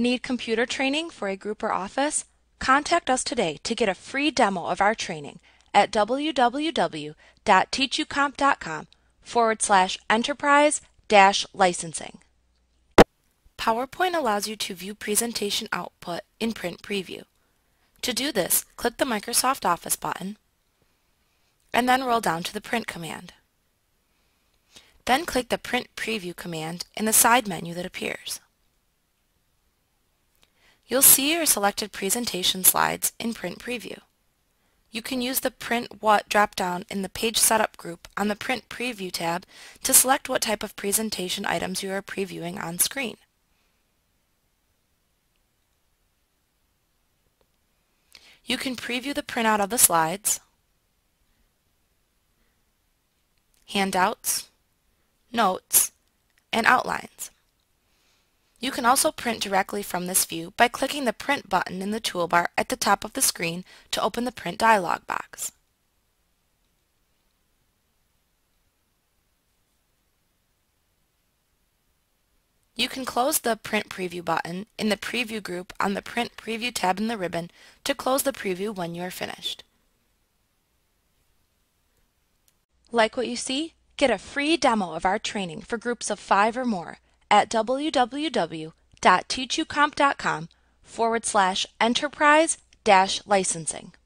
Need computer training for a group or office? Contact us today to get a free demo of our training at www.teachucomp.com/enterprise-licensing. PowerPoint allows you to view presentation output in print preview. To do this, click the Microsoft Office button and then roll down to the print command. Then click the print preview command in the side menu that appears. You'll see your selected presentation slides in print preview. You can use the Print What drop-down in the Page Setup group on the Print Preview tab to select what type of presentation items you are previewing on screen. You can preview the printout of the slides, handouts, notes, and outlines. You can also print directly from this view by clicking the Print button in the toolbar at the top of the screen to open the Print dialog box. You can close the Print Preview button in the Preview group on the Print Preview tab in the ribbon to close the preview when you are finished. Like what you see? Get a free demo of our training for groups of 5 or more at www.teachucomp.com/enterprise-licensing.